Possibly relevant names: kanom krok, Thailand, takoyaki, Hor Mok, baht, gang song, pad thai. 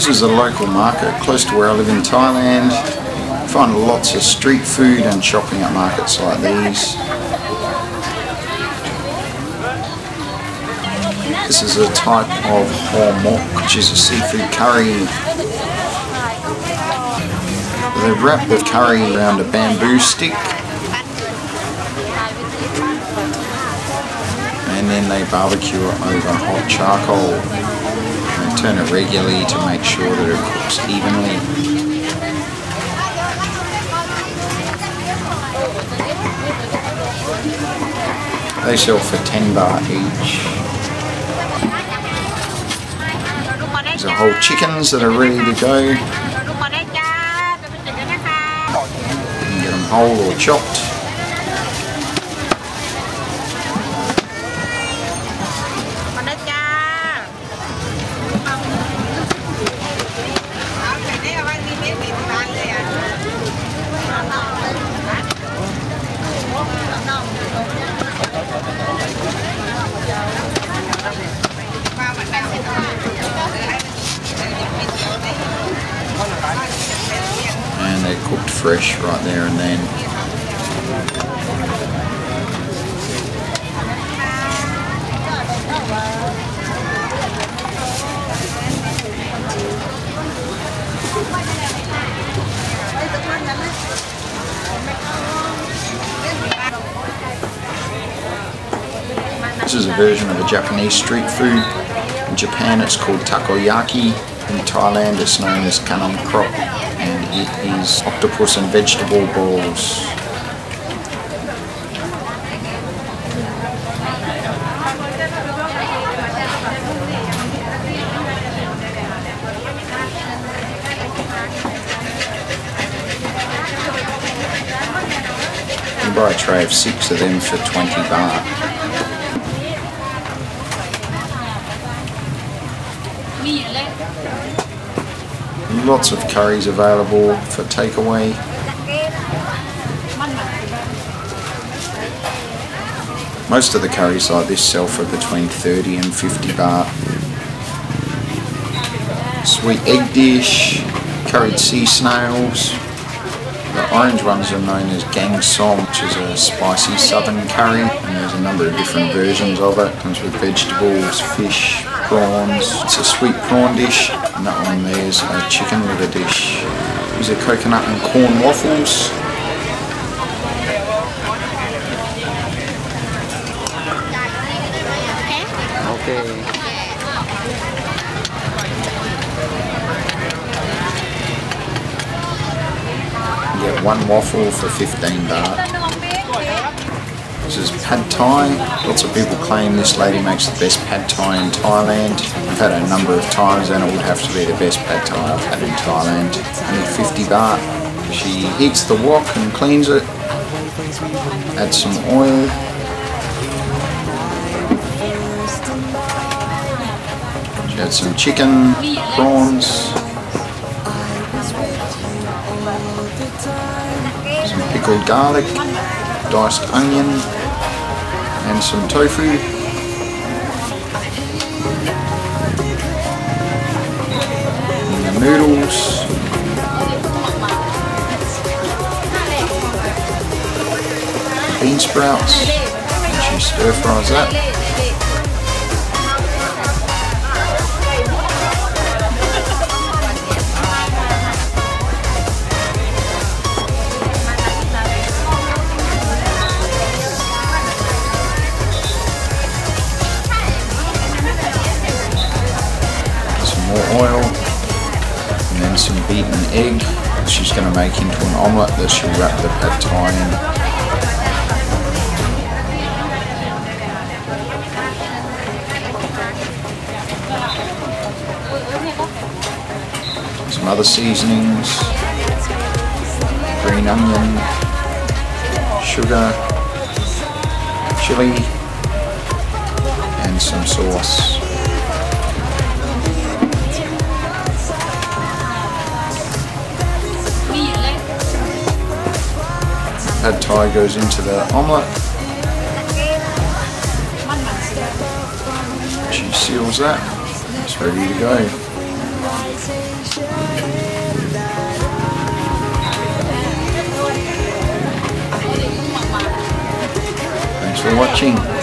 This is a local market close to where I live in Thailand. I find lots of street food and shopping at markets like these. This is a type of Hor Mok, which is a seafood curry. They wrap the curry around a bamboo stick and then they barbecue it over hot charcoal and turn it regularly to make sure that it cooks evenly. They sell for 10 baht each. There's the whole chickens that are ready to go. You can get them whole or chopped. And they're cooked fresh right there and then. This is a version of a Japanese street food. In Japan it's called takoyaki. In Thailand it's known as kanom krok, and it is octopus and vegetable balls. You can buy a tray of 6 of them for 20 baht. Lots of curries available for takeaway. Most of the curries like this sell for between 30 and 50 baht. Sweet egg dish, curried sea snails. The orange ones are known as gang song, which is a spicy southern curry, and there's a number of different versions of it. Comes with vegetables, fish, prawns. It's a sweet prawn dish, and that one there is a chicken liver dish. These are coconut and corn waffles. You get one waffle for 15 baht. This is pad thai. Lots of people claim this lady makes the best pad thai in Thailand. I've had it a number of times and it would have to be the best pad thai I've had in Thailand. Only 50 baht. She heats the wok and cleans it. Adds some oil. She adds some chicken, prawns. Some pickled garlic, diced onion, and some tofu. And the noodles. Bean sprouts. And she stir fries that. Oil, and then some beaten egg that she's going to make into an omelette that she'll wrap the pad thai in. Some other seasonings, green onion, sugar, chili, and some sauce. Pad thai goes into the omelette. She seals that. It's ready to go. Thanks for watching.